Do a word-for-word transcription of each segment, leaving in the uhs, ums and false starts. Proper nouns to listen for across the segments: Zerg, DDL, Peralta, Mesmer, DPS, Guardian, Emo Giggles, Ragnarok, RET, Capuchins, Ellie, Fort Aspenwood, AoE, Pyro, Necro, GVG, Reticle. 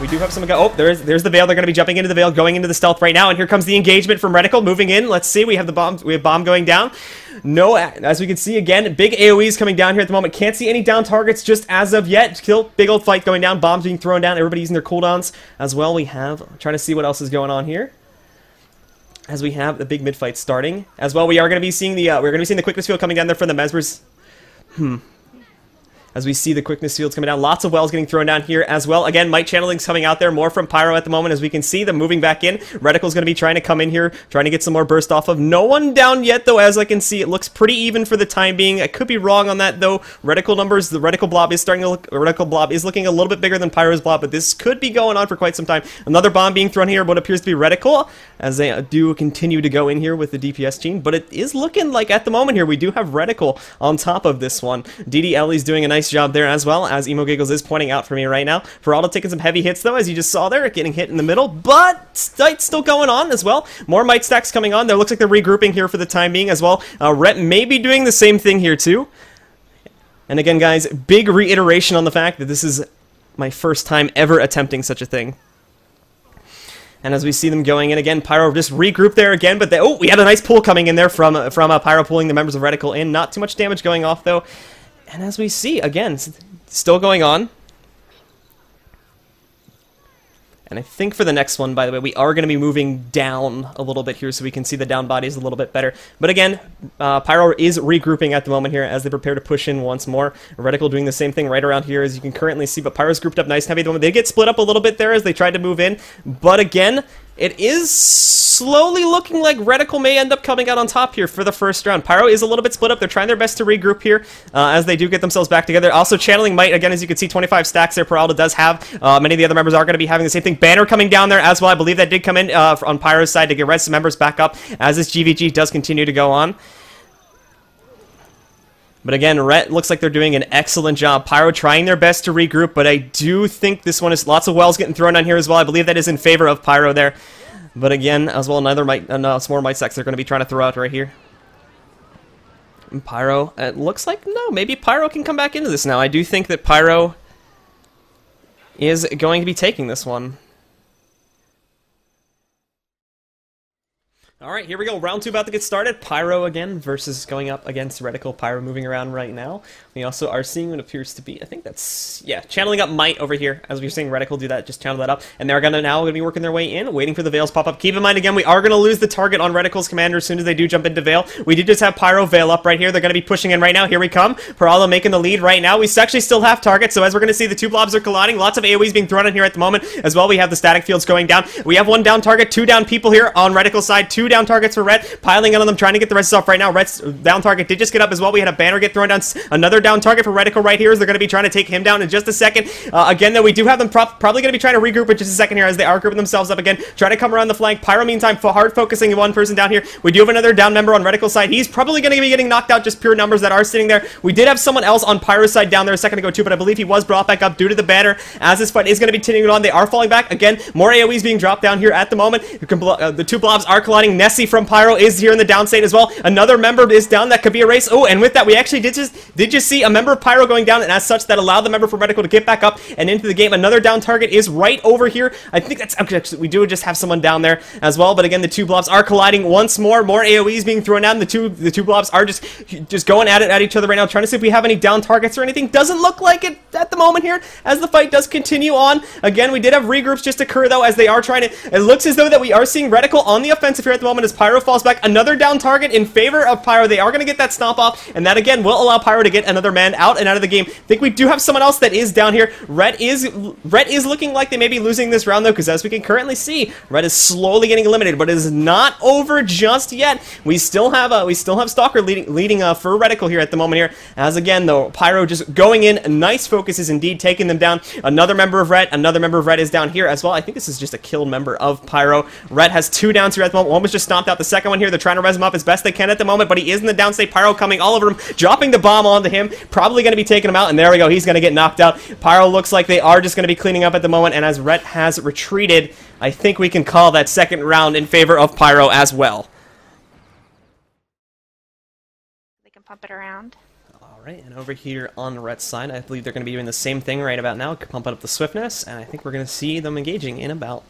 We do have some... Oh, there's there's the Veil. They're going to be jumping into the Veil, going into the Stealth right now. And here comes the engagement from Reticle, moving in. Let's see. We have the bomb. We have bomb going down. No, as we can see again, big A O Es coming down here at the moment. Can't see any down targets just as of yet. Kill, big old fight going down. Bombs being thrown down. Everybody using their cooldowns as well. We have... I'm trying to see what else is going on here. As we have the big mid fight starting as well. We are going to be seeing the... Uh, we're going to be seeing the quickness field coming down there from the Mesmers. Hmm. As we see the quickness fields coming down. Lots of wells getting thrown down here as well. Again, Might Channeling's coming out there. More from Pyro at the moment. As we can see them moving back in. Reticle's going to be trying to come in here. Trying to get some more burst off of. No one down yet, though. As I can see, it looks pretty even for the time being. I could be wrong on that, though. Reticle numbers. The Reticle blob is starting to look... Reticle blob is looking a little bit bigger than Pyro's blob. But this could be going on for quite some time. Another bomb being thrown here. What appears to be Reticle. As they do continue to go in here with the D P S gene. But it is looking like at the moment here, we do have Reticle on top of this one. D D L is doing a nice job there as well, as Emo Giggles is pointing out for me right now. Peralta taking some heavy hits though, as you just saw there, getting hit in the middle, but Might's still going on as well. More Might stacks coming on there. Looks like they're regrouping here for the time being as well. Uh, Ret may be doing the same thing here too. And again, guys, big reiteration on the fact that this is my first time ever attempting such a thing. And as we see them going in again, Pyro just regrouped there again, but they, oh, we had a nice pull coming in there from, from uh, Pyro pulling the members of Reticle in. Not too much damage going off though. And as we see, again, still going on. And I think for the next one, by the way, we are going to be moving down a little bit here so we can see the down bodies a little bit better. But again, uh, Pyro is regrouping at the moment here as they prepare to push in once more. Reticle doing the same thing right around here as you can currently see, but Pyro's grouped up nice and heavy at the moment. They get split up a little bit there as they tried to move in. But again, it is slowly looking like Reticle may end up coming out on top here for the first round. Pyro is a little bit split up. They're trying their best to regroup here uh, as they do get themselves back together. Also, Channeling Might, again, as you can see, twenty-five stacks there. Peralta does have. Uh, many of the other members are going to be having the same thing. Banner coming down there as well. I believe that did come in uh, on Pyro's side to get rest members back up as this G V G does continue to go on. But again, Ret looks like they're doing an excellent job. Pyro trying their best to regroup, but I do think this one is... Lots of wells getting thrown on here as well. I believe that is in favor of Pyro there. But again, as well, another might, uh, no, some more might stacks they're going to be trying to throw out right here. And Pyro, it looks like, no, maybe Pyro can come back into this now. I do think that Pyro is going to be taking this one. Alright, here we go. Round two about to get started. Pyro again versus going up against Reticle. Pyro moving around right now. We also are seeing what appears to be, I think that's, yeah, channeling up Might over here. As we were seeing Reticle do that, just channel that up. And they're gonna now gonna be working their way in, waiting for the Veils pop up. Keep in mind, again, we are going to lose the target on Reticle's commander as soon as they do jump into Veil. We did just have Pyro Veil up right here. They're going to be pushing in right now. Here we come. Peralta making the lead right now. We actually still have targets, so as we're going to see, the two blobs are colliding. Lots of A O Es being thrown in here at the moment. As well, we have the static fields going down. We have one down target, two down people here on Reticle's side, two down down targets for Ret, piling in on them, trying to get the rest off right now. Ret's down target did just get up as well. We had a banner get thrown down. Another down target for Reticle right here as they're going to be trying to take him down in just a second. Uh, again, though, we do have them pro probably going to be trying to regroup in just a second here as they are grouping themselves up again. Try to come around the flank. Pyro, meantime, hard focusing one person down here. We do have another down member on Reticle's side. He's probably going to be getting knocked out, just pure numbers that are sitting there. We did have someone else on Pyro's side down there a second ago too, but I believe he was brought back up due to the banner as this fight is going to be continuing on. They are falling back. Again, more A O Es being dropped down here at the moment. Uh, the two blobs are colliding. Nessie from Pyro is here in the downstate as well. Another member is down. That could be a race. Oh, and with that, we actually did just did just see a member of Pyro going down, and as such, that allowed the member from Reticle to get back up and into the game. Another down target is right over here. I think that's... Okay, we do just have someone down there as well, but again, the two blobs are colliding once more. More A O Es being thrown down. The two the two blobs are just just going at it at each other right now, trying to see if we have any down targets or anything. Doesn't look like it at the moment here, as the fight does continue on. Again, we did have regroups just occur, though, as they are trying to... It looks as though that we are seeing Reticle on the offensive here at the moment as Pyro falls back. Another down target in favor of Pyro. They are going to get that stomp off, and that again will allow Pyro to get another man out and out of the game. I think we do have someone else that is down here. Ret is Ret is looking like they may be losing this round, though, because as we can currently see, Ret is slowly getting eliminated, but it is not over just yet. We still have uh, we still have Stalker leading leading uh, for Reticle here at the moment here, as again, though, Pyro just going in. Nice focus is indeed taking them down. Another member of Ret, another member of Ret is down here as well. I think this is just a killed member of Pyro. Ret has two downs here at the moment. One was just stomped out. The second one here, they're trying to res him up as best they can at the moment, but he is in the downstate. Pyro coming all over him, dropping the bomb onto him, probably going to be taking him out, and there we go. He's going to get knocked out. Pyro looks like they are just going to be cleaning up at the moment, and as Ret has retreated, I think we can call that second round in favor of Pyro as well. They can pump it around. Alright, and over here on the Ret side, I believe they're going to be doing the same thing right about now, pumping up the swiftness, and I think we're going to see them engaging in about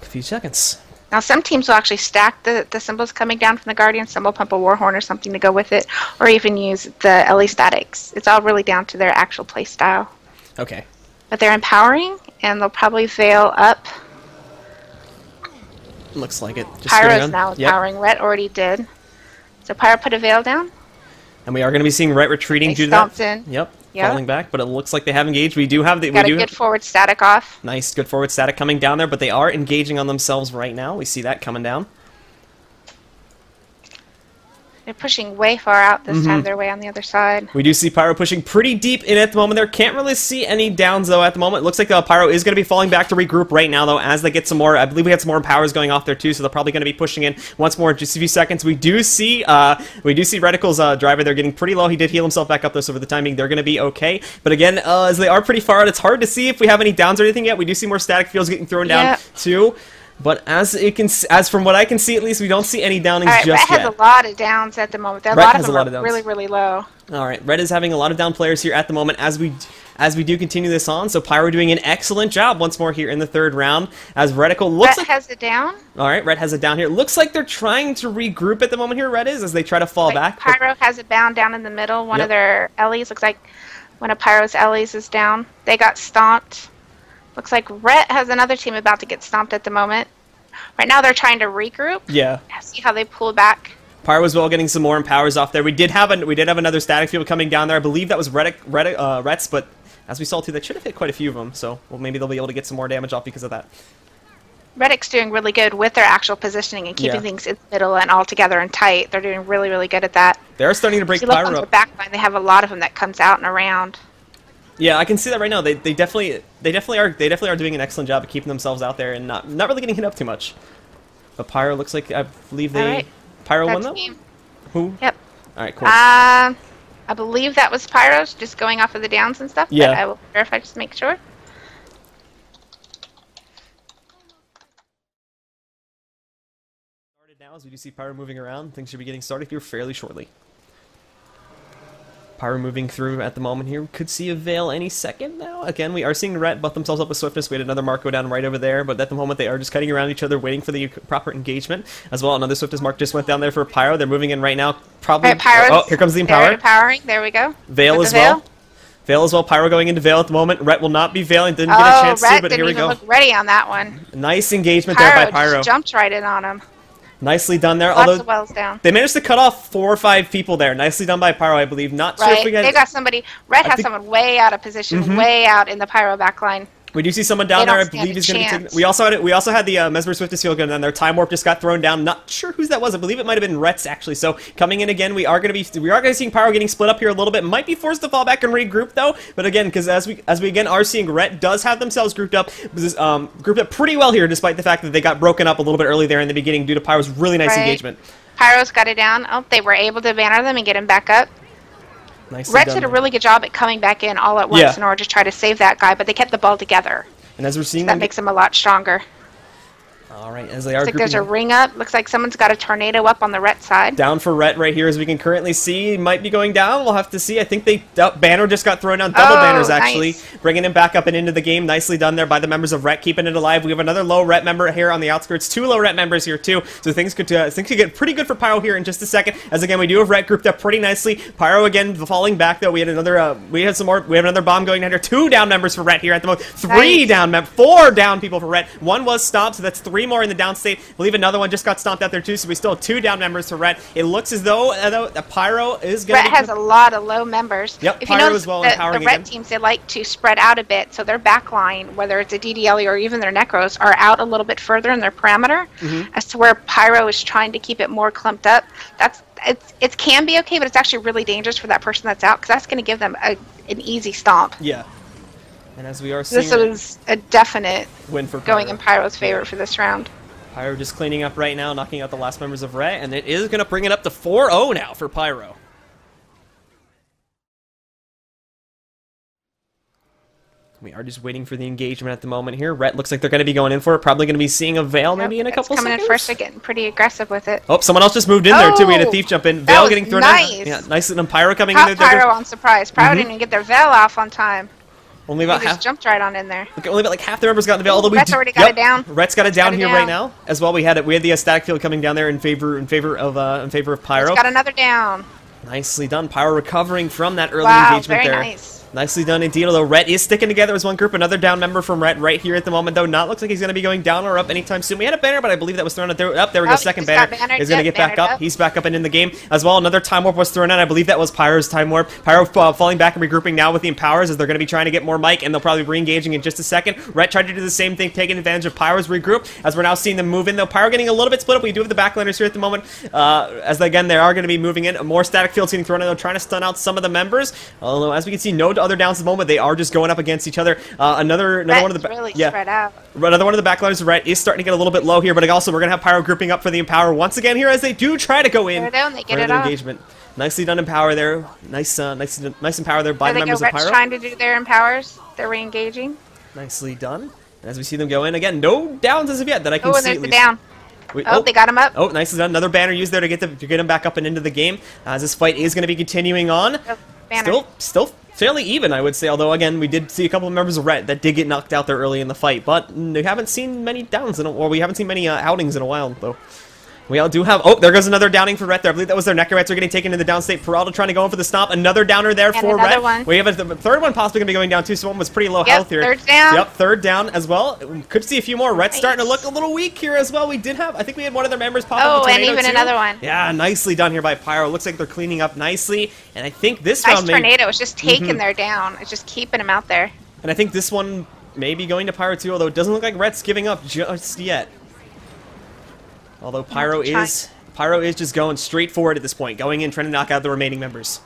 a few seconds. Now some teams will actually stack the, the symbols coming down from the Guardian. Some will pump a Warhorn or something to go with it, or even use the Ellie statics. It's all really down to their actual play style. Okay. But they're empowering, and they'll probably veil up. Looks like it. Just Pyro's now empowering. Yep. Ret already did. So Pyro put a veil down. And we are going to be seeing Ret retreating they due to that. In. Yep. Yep. Falling back, but it looks like they have engaged. We do have the. Got we do a good forward static off. Nice, good forward static coming down there, but they are engaging on themselves right now. We see that coming down. They're pushing way far out this mm-hmm. time. They're way on the other side. We do see Pyro pushing pretty deep in at the moment there. Can't really see any downs, though, at the moment. It looks like uh, Pyro is going to be falling back to regroup right now, though, as they get some more. I believe we had some more powers going off there, too, so they're probably going to be pushing in once more in just a few seconds. We do see uh, we do see Reticle's uh, driver. They're getting pretty low. He did heal himself back up, though, so for the time being, they're going to be okay. But again, uh, as they are pretty far out, it's hard to see if we have any downs or anything yet. We do see more static fields getting thrown yep. down, too. But as it can, as from what I can see at least, we don't see any downings right, just Ret yet. Ret has a lot of downs at the moment. A Ret lot of them lot are of really, really low. All right, Ret is having a lot of down players here at the moment as we as we do continue this on. So Pyro doing an excellent job once more here in the third round as Reticle looks. Ret like, has a down. All right, Ret has a down here. Looks like they're trying to regroup at the moment here. Ret is as they try to fall like back. Pyro but, has a bound down in the middle. One yep. of their Ellies looks like one of Pyro's Ellies is down. They got stomped. Looks like Ret has another team about to get stomped at the moment. Right now they're trying to regroup. Yeah. See how they pull back. Pyro as well getting some more empowers off there. We did have a, we did have another static field coming down there. I believe that was Ret, Ret, uh, Ret's, but as we saw too, that should have hit quite a few of them. So well, maybe they'll be able to get some more damage off because of that. Reticle's doing really good with their actual positioning and keeping yeah. things in the middle and all together and tight. They're doing really, really good at that. They're starting to break Pyro up. If you look on the back line, they have a lot of them that comes out and around. Yeah, I can see that right now. They they definitely they definitely are they definitely are doing an excellent job of keeping themselves out there and not not really getting hit up too much. But Pyro looks like I believe they right. Pyro that won though. Team. Who? Yep. All right, cool. Uh, I believe that was Pyro's, just going off of the downs and stuff. Yeah. But I will verify just to make sure. Started now as we do see Pyro moving around. Things should be getting started here fairly shortly. Pyro moving through at the moment here. We could see a veil any second now. Again, we are seeing Ret butt themselves up with swiftness. We had another mark go down right over there, but at the moment they are just cutting around each other, waiting for the proper engagement. As well, another swiftness mark just went down there for Pyro. They're moving in right now. Probably. Right, Pyro's oh, here comes the empower. Empowering. There we go. Veil with as veil. well. Veil as well. Pyro going into veil at the moment. Ret will not be veiling. Didn't oh, get a chance Ret to, but here we go. Look ready on that one. Nice engagement Pyro there by Pyro. Just jumped right in on him. Nicely done there. Lots although of wells down. They managed to cut off four or five people there. Nicely done by Pyro, I believe. Not sure right. if we got. They got somebody. Ret I has someone way out of position, mm-hmm. way out in the Pyro backline. We do see someone down there. I believe is going to be taken. We also had it. We also had the uh, Mesmer Swiftness field gun down there. Time warp just got thrown down. Not sure whose that was. I believe it might have been Ret's actually. So coming in again, we are going to be we are going to see Pyro getting split up here a little bit. Might be forced to fall back and regroup though. But again, because as we as we again are seeing Ret does have themselves grouped up, um, grouped up pretty well here, despite the fact that they got broken up a little bit early there in the beginning due to Pyro's really nice right. engagement. Pyro's got it down. Oh, they were able to banner them and get him back up. Nicely Ret did a really good job at coming back in all at once yeah. in order to try to save that guy, but they kept the ball together. And as we're seeing, so that makes them a lot stronger. All right, as they are. Looks like there's a ring up. Looks like someone's got a tornado up on the Ret side. Down for Ret right here, as we can currently see. Might be going down. We'll have to see. I think they uh, banner just got thrown down. Double oh, banners actually, nice. Bringing him back up and into the game. Nicely done there by the members of Ret, keeping it alive. We have another low Ret member here on the outskirts. Two low Ret members here too. So things could uh, things could get pretty good for Pyro here in just a second. As again, we do have Ret grouped up pretty nicely. Pyro again falling back though. We had another. Uh, we had some more. We have another bomb going down here. Two down members for Ret here at the moment. Three nice. down. Four down people for Ret. One was stopped. So that's three more in the down state. I believe another one just got stomped out there too, so we still have two down members to Ret. It looks as though uh, the Pyro is going to Ret has a lot of low members. Yep, if Pyro you notice, as well the, empowering the Ret again. teams, they like to spread out a bit, so their back line, whether it's a D D L or even their Necros, are out a little bit further in their parameter mm-hmm. as to where Pyro is trying to keep it more clumped up. That's It's, it can be okay, but it's actually really dangerous for that person that's out because that's going to give them a, an easy stomp. Yeah. And as we are seeing, this was a definite win for Pyro. Going in Pyro's favor for this round. Pyro just cleaning up right now, knocking out the last members of Ret, and it is going to bring it up to four oh now for Pyro. We are just waiting for the engagement at the moment here. Rhett looks like they're going to be going in for it. Probably going to be seeing a Veil maybe nope, in a couple coming seconds. coming in first. They're getting pretty aggressive with it. Oh, someone else just moved in oh, there, too. We had a Thief jump in. Veil getting thrown nice. in. Yeah, nice. And Pyro coming Top in there. Pyro they're... on surprise. Pyro mm-hmm. didn't even get their Veil off on time. Only about half. Just jumped right on in there. Look, only about like half the members got the Veil. Although we Rhett's already got yep. it down. Rhett's got it down got here it down. right now. As well, we had it. We had the uh, static field coming down there in favor in favor of uh, in favor of Pyro. He's got another down. Nicely done. Pyro recovering from that early wow, engagement very there. Nice. Nicely done indeed. Although Rhett is sticking together as one group. Another down member from Rhett right here at the moment, though. Not looks like he's going to be going down or up anytime soon. We had a banner, but I believe that was thrown out there. Up there we oh, go. Second banner is going to get back up. up. He's back up and in the game as well. Another time warp was thrown out. I believe that was Pyro's time warp. Pyro uh, falling back and regrouping now with the Empowers as they're going to be trying to get more mic, and they'll probably re-engaging in just a second. Rhett tried to do the same thing, taking advantage of Pyro's regroup as we're now seeing them move in. Though Pyro getting a little bit split up. We do have the backliners here at the moment. Uh, as again, they are going to be moving in. More static fields getting thrown in. They're trying to stun out some of the members. Although as we can see, no. Other downs at the moment, they are just going up against each other. Uh, another another Rhett's one of the really yeah, spread out. Another one of the backliners of Rhett is starting to get a little bit low here, but also we're gonna have Pyro grouping up for the Empower once again here as they do try to go in. They're down, they get it off. Engagement. Nicely done Empower there. Nice, uh, nice, nice Empower there by so the members of Pyro. They're trying to do their Empowers. They're re-engaging. Nicely done. As we see them go in again, no downs as of yet that I can oh, and see. There's at least. The down. We, oh, oh, they got him up. Oh, nicely done. Another banner used there to get the, to get him back up and into the game. As this fight is gonna be continuing on. Oh, banner. Still, still. Fairly even, I would say, although, again, we did see a couple of members of R E T that did get knocked out there early in the fight, but we haven't seen many downs, in a, or we haven't seen many uh, outings in a while, though. We all do have... Oh, there goes another downing for R E T there. I believe that was their Necromats are getting taken into the downstate. Peralta trying to go in for the stomp. Another downer there and for R E T. One. We have a th third one possibly going to be going down, too, so one was pretty low yep, health here. Third down. Yep, third down as well. We could see a few more. R E T's nice. starting to look a little weak here as well. We did have... I think we had one of their members pop oh, up. Oh, and even too. another one. Yeah, nicely done here by Pyro. Looks like they're cleaning up nicely, and I think this nice round... Nice tornado. It's just taking mm-hmm. their down. It's just keeping them out there. And I think this one may be going to Pyro, too, although it doesn't look like R E T's giving up just yet. Although Pyro is Pyro is just going straight forward at this point, going in, trying to knock out the remaining members.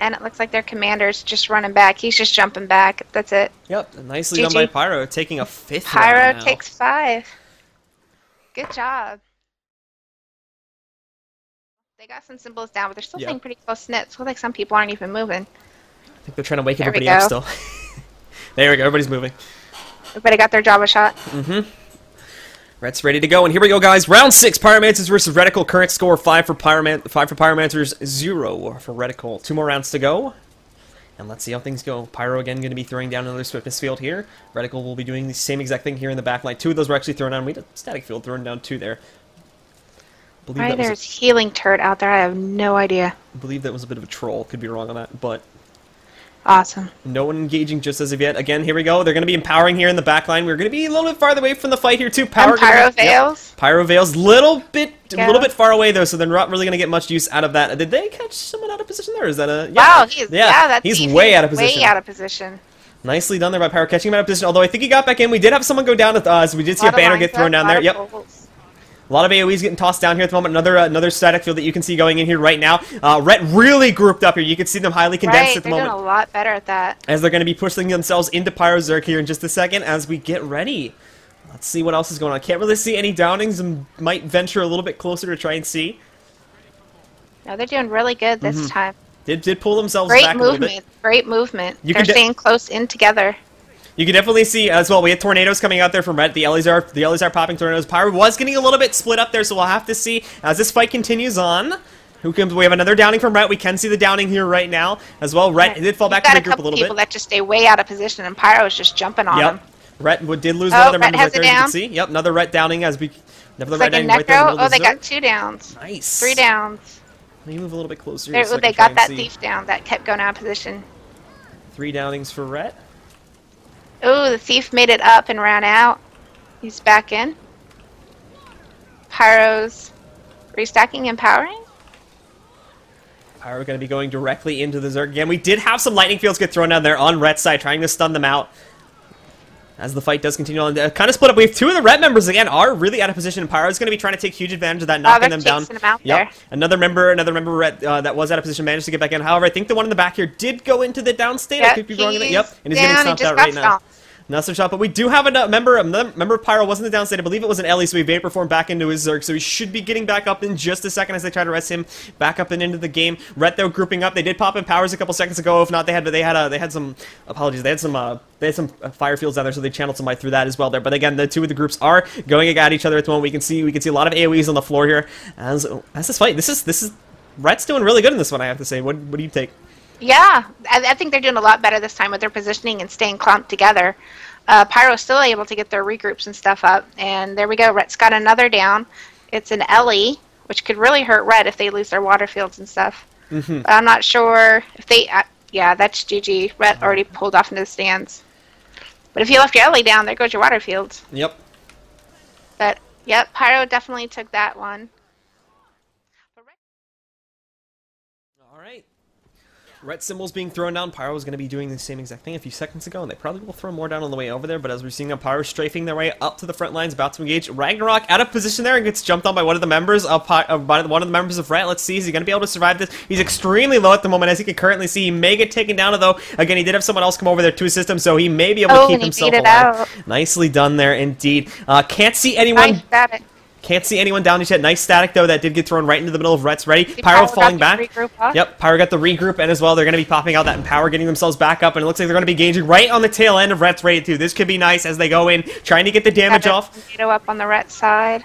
And it looks like their commander's just running back. He's just jumping back. That's it. Yep, nicely done by Pyro, taking a fifth. Pyro takes five. Good job. They got some symbols down, but they're still playing pretty close knit. So like some people aren't even moving. I think they're trying to wake everybody up still. There we go. Everybody's moving. Everybody got their Java shot. Mm-hmm. Rhett's ready to go, and here we go, guys. Round six, Pyromancers versus Reticle. Current score five for Pyroman five for Pyromancers, zero for Reticle. Two more rounds to go, and let's see how things go. Pyro again going to be throwing down another swiftness field here. Reticle will be doing the same exact thing here in the backline. Two of those were actually thrown down. We had a static field thrown down two there. Believe All right, that was there's a healing turret out there. I have no idea. I believe that was a bit of a troll. Could be wrong on that, but. Awesome. No one engaging just as of yet. Again, here we go. They're going to be empowering here in the back line. We're going to be a little bit farther away from the fight here, too. Power Pyro Veils. Yep. Pyro Veils. Little bit, yeah. little bit far away, though, so they're not really going to get much use out of that. Did they catch someone out of position there? Is that a... Yeah. Wow, he is, yeah. yeah, that's He's easy. way out of position. Way out of position. Nicely done there by Pyro, catching him out of position. Although I think he got back in. We did have someone go down with us. Uh, so we did see a, a banner get thrown down there. Yep. Goals. A lot of A O Es getting tossed down here at the moment. Another uh, another static field that you can see going in here right now. Uh, R E T really grouped up here. You can see them highly condensed right, at the moment. They're doing a lot better at that. As they're going to be pushing themselves into Pyro Zerk here in just a second as we get ready. Let's see what else is going on. Can't really see any downings and might venture a little bit closer to try and see. No, they're doing really good this mm-hmm. time. Did, did pull themselves Great back movement. a little bit. Great movement. You they're staying close in together. You can definitely see as well. We had tornadoes coming out there from R E T. The Ellie's are the Ellie's are popping tornadoes. Pyro was getting a little bit split up there, so we'll have to see as this fight continues on. Who comes? We have another downing from R E T. We can see the downing here right now as well. R E T did fall back to the group a little bit. People that just stay way out of position, and Pyro is just jumping on them. Yep, R E T did lose another member right there. You can see. Yep, another R E T downing as we. Another R E T downing right there. Oh, they got two downs. Nice. Three downs. Let me move a little bit closer. They got that thief down that kept going out of position. Three downings for R E T. Oh, the thief made it up and ran out. He's back in. Pyro's restacking and powering. Pyro going to be going directly into the Zerg again. We did have some lightning fields get thrown down there on Rhett's side, trying to stun them out. As the fight does continue on, uh, kind of split up. We have two of the R E T members again are really out of position. Pyro's going to be trying to take huge advantage of that, knocking oh, them down. Them out yep. there. Another member, another member R E T uh, that was out of position managed to get back in. However, I think the one in the back here did go into the downstate. Yep, I could be wrong on that. Yep, and he's down, getting stomped out right now. Stomped. Not so shot, but we do have a member. A member of Pyro wasn't the downstate. I believe it was an Ellie, so he vapor formed back into his Zerg. So he should be getting back up in just a second as they try to rest him back up and into the game. Ret though grouping up. They did pop in powers a couple seconds ago. If not, they had they had uh, they had some apologies. They had some uh, they had some fire fields down there, so they channeled some light through that as well there. But again, the two of the groups are going at each other at the moment. We can see we can see a lot of AoEs on the floor here as as this fight. This is this is Ret's doing really good in this one. I have to say. What what do you take? Yeah, I, I think they're doing a lot better this time with their positioning and staying clumped together. Uh, Pyro's still able to get their regroups and stuff up, and there we go. Ret's got another down. It's an Ellie, which could really hurt Ret if they lose their water fields and stuff. Mm-hmm. But I'm not sure if they... Uh, yeah, that's G G. Ret already pulled off into the stands. But if you left your Ellie down, there goes your water fields. Yep. But, yep, Pyro definitely took that one. Ret symbols being thrown down. Pyro is going to be doing the same exact thing a few seconds ago, and they probably will throw more down on the way over there, but as we're seeing now, Pyro strafing their way up to the front lines, about to engage. Ragnarok out of position there and gets jumped on by one of the members of, Py of one of the members of Ret. Let's see, is he going to be able to survive this? He's extremely low at the moment, as you can currently see. He may get taken down, although, again, he did have someone else come over there to assist him, so he may be able oh, to keep himself alive. Out. Nicely done there, indeed. Uh, can't see anyone... I Can't see anyone down just yet. Nice static, though. That did get thrown right into the middle of Ret's ready. Pyro, Pyro falling back. Regroup, huh? Yep, Pyro got the regroup, and as well, they're going to be popping out that Empower, getting themselves back up, and it looks like they're going to be gauging right on the tail end of Ret's ready, too. This could be nice as they go in, trying to get the damage off. Tornado up on the Ret side.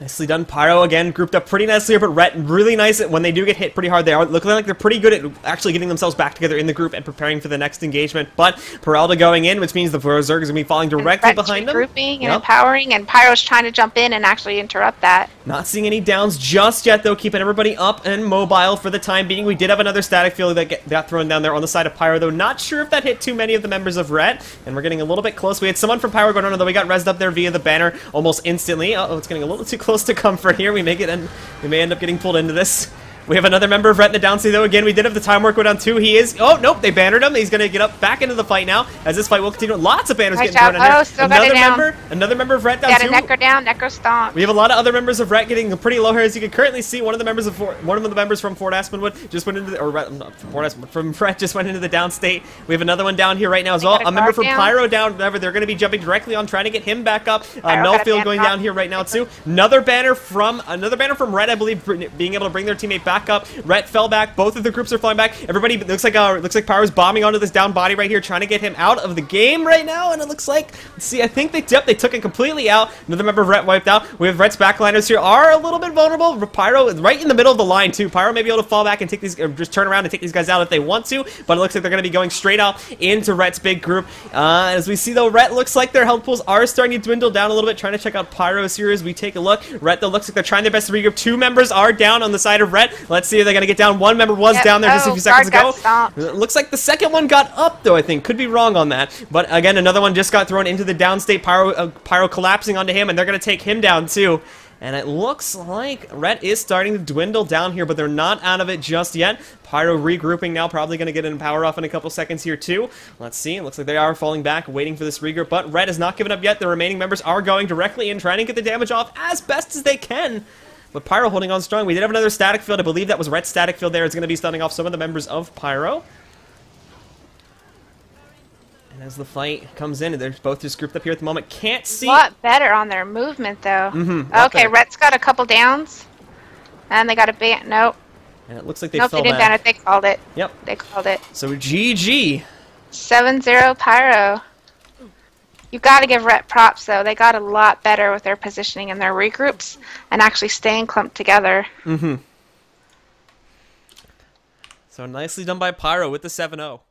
Nicely done. Pyro, again, grouped up pretty nicely here, but Ret really nice. When they do get hit pretty hard, they are looking like they're pretty good at actually getting themselves back together in the group and preparing for the next engagement. But Peralta going in, which means the Zerg is going to be falling directly and behind them. Grouping and yep. empowering, and Pyro's trying to jump in and actually interrupt that. Not seeing any downs just yet, though, keeping everybody up and mobile for the time being. We did have another static field that get, got thrown down there on the side of Pyro, though. Not sure if that hit too many of the members of Ret, and we're getting a little bit close. We had someone from Pyro going on, although we got rezzed up there via the banner almost instantly. Uh-oh, it's getting a little too close to comfort here. We may get and we may end up getting pulled into this. We have another member of Ret in the downstate, though. Again, we did have the time work go down too. He is. Oh nope, they bannered him. He's gonna get up back into the fight now. As this fight will continue. Lots of banners nice getting job. thrown in oh, here. Still another got member, down. another member of Ret down too. Necro down. Necro stomp. We have a lot of other members of Ret getting pretty low here, as you can currently see. One of the members of Fort, one of the members from Fort Aspenwood just went into the, or Ret, not from Fort Aspenwood, from Ret just went into the downstate. We have another one down here right now as they well. A, a member from down. Pyro down. Whatever, they're gonna be jumping directly on, trying to get him back up. Uh, Melfield going down here right now too. Another banner from another banner from Ret, I believe, being able to bring their teammate back up. Ret fell back. Both of the groups are falling back. Everybody looks like uh, looks like Pyro's bombing onto this down body right here, trying to get him out of the game right now. And it looks like, let's see, I think they yep, they took it completely out. Another member of Ret wiped out. We have Ret's backliners here are a little bit vulnerable. Pyro is right in the middle of the line too. Pyro may be able to fall back and take these, or just turn around and take these guys out if they want to. But it looks like they're going to be going straight out into Ret's big group. Uh, as we see though, Ret looks like their health pools are starting to dwindle down a little bit. Trying to check out Pyro's here as we take a look. Ret though looks like they're trying their best to regroup. Two members are down on the side of Ret. Let's see if they're gonna get down. One member was yep. down there just oh, a few seconds ago. It looks like the second one got up though. I think could be wrong on that. But again, another one just got thrown into the downstate. Pyro, uh, Pyro collapsing onto him, and they're gonna take him down too. And it looks like Ret is starting to dwindle down here, but they're not out of it just yet. Pyro regrouping now, probably going to get an power off in a couple seconds here too. Let's see, it looks like they are falling back, waiting for this regroup, but Ret has not given up yet. The remaining members are going directly in, trying to get the damage off as best as they can. But Pyro holding on strong. We did have another static field. I believe that was Ret's static field there. It's going to be stunning off some of the members of Pyro. And as the fight comes in, they're both just grouped up here at the moment. Can't see. A lot better on their movement, though. Mm-hmm, okay, better. Ret's got a couple downs. And they got a ban. Nope. And it looks like they nope, fell they didn't ban it. They called it. Yep. They called it. So G G. seven zero Pyro. You got to give Ret props, though. They got a lot better with their positioning and their regroups and actually staying clumped together. Mm-hmm. So nicely done by Pyro with the seven oh.